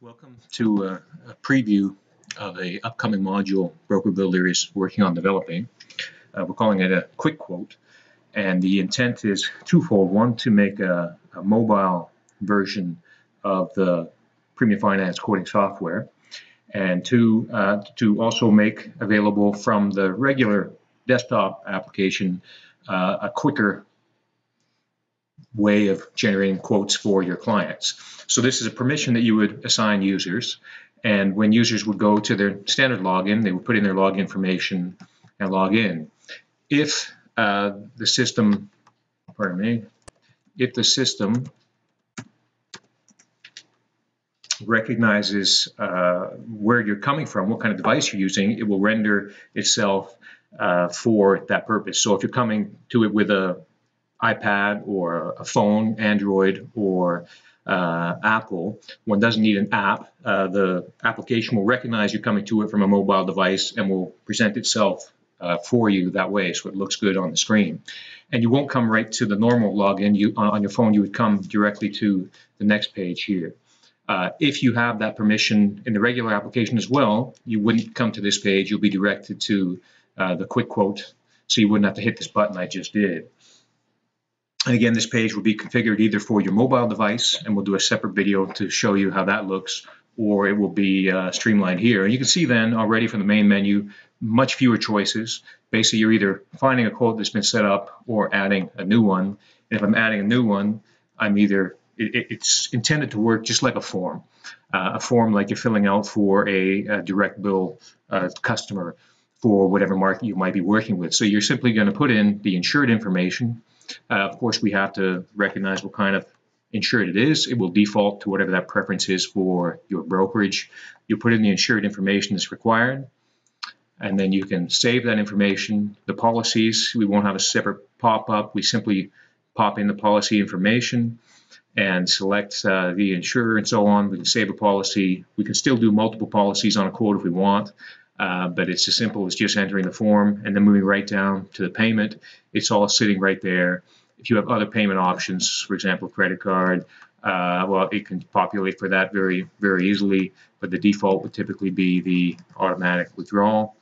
Welcome to a preview of an upcoming module Broker Builder is working on developing. We're calling it a Quick Quote, and the intent is twofold. One, to make a mobile version of the Premium Finance quoting software, and two, to also make available from the regular desktop application a quicker way of generating quotes for your clients. So this is a permission that you would assign users, and when users would go to their standard login, they would put in their login information and log in. If the system, if the system recognizes where you're coming from, what kind of device you're using, it will render itself for that purpose. So if you're coming to it with a iPad or a phone, Android or Apple, one doesn't need an app. The application will recognize you coming to it from a mobile device and will present itself for you that way, so it looks good on the screen. And you won't come right to the normal login on your phone. You would come directly to the next page here. If you have that permission in the regular application as well, you wouldn't come to this page. You'll be directed to the Quick Quote, so you wouldn't have to hit this button I just did. And again, this page will be configured either for your mobile device, and we'll do a separate video to show you how that looks, or it will be streamlined here. And you can see then already from the main menu, much fewer choices. Basically, you're either finding a quote that's been set up or adding a new one. And if I'm adding a new one, I'm either, it's intended to work just like a form like you're filling out for a direct bill customer for whatever market you might be working with. So you're simply going to put in the insured information. Of course, we have to recognize what kind of insured it is. It will default to whatever that preference is for your brokerage. You put in the insured information that's required, and then you can save that information. The policies, we won't have a separate pop-up. We simply pop in the policy information and select the insurer and so on. We can save a policy. We can still do multiple policies on a quote if we want. But it's as simple as just entering the form and then moving right down to the payment. It's all sitting right there. If you have other payment options, for example, credit card, well, it can populate for that very, very easily, but the default would typically be the automatic withdrawal.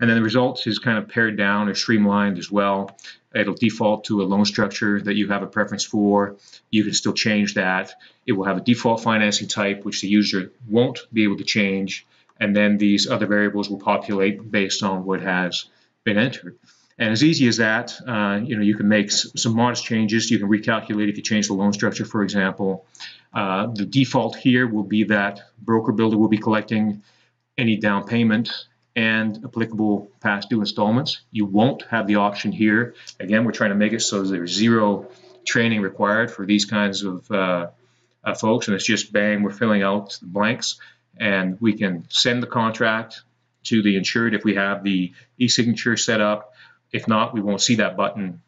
And then the results is kind of pared down or streamlined as well. It'll default to a loan structure that you have a preference for. You can still change that. It will have a default financing type, which the user won't be able to change. And then these other variables will populate based on what has been entered. And as easy as that, you know, you can make some modest changes. You can recalculate if you change the loan structure, for example. The default here will be that Broker Builder will be collecting any down payment and applicable past due installments. You won't have the option here. Again, we're trying to make it so there's zero training required for these kinds of folks, and it's just bang, we're filling out the blanks. And we can send the contract to the insured if we have the e-signature set up. If not, we won't see that button,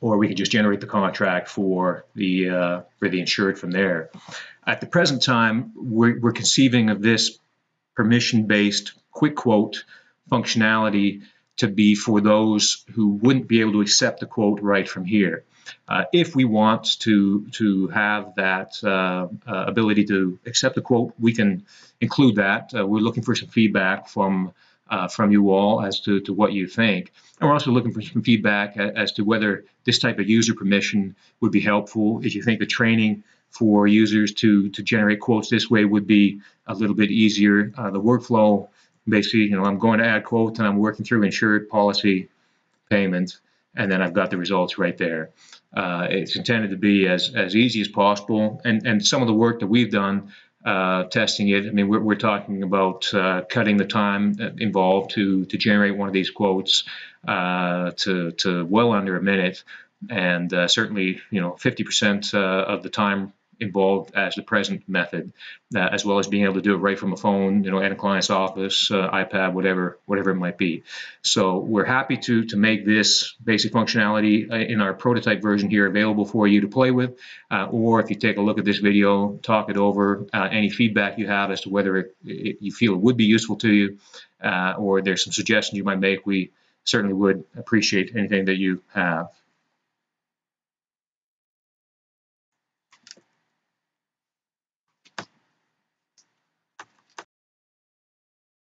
or we can just generate the contract for the insured from there. At the present time, we're conceiving of this permission-based Quick Quote functionality to be for those who wouldn't be able to accept the quote right from here. If we want to have that ability to accept the quote, we can include that. We're looking for some feedback from you all as to what you think. And we're also looking for some feedback as to whether this type of user permission would be helpful. If you think the training for users to generate quotes this way would be a little bit easier, the workflow, basically, you know, I'm going to add quote and I'm working through insured, policy, payment, and then I've got the results right there. It's intended to be as easy as possible, and some of the work that we've done testing it, I mean, we're talking about cutting the time involved to generate one of these quotes to well under a minute, and certainly, you know, 50% of the time involved as the present method, as well as being able to do it right from a phone, you know, at a client's office, iPad, whatever it might be. So we're happy to make this basic functionality in our prototype version here available for you to play with, or if you take a look at this video, talk it over, any feedback you have as to whether you feel it would be useful to you, or there's some suggestions you might make, we certainly would appreciate anything that you have.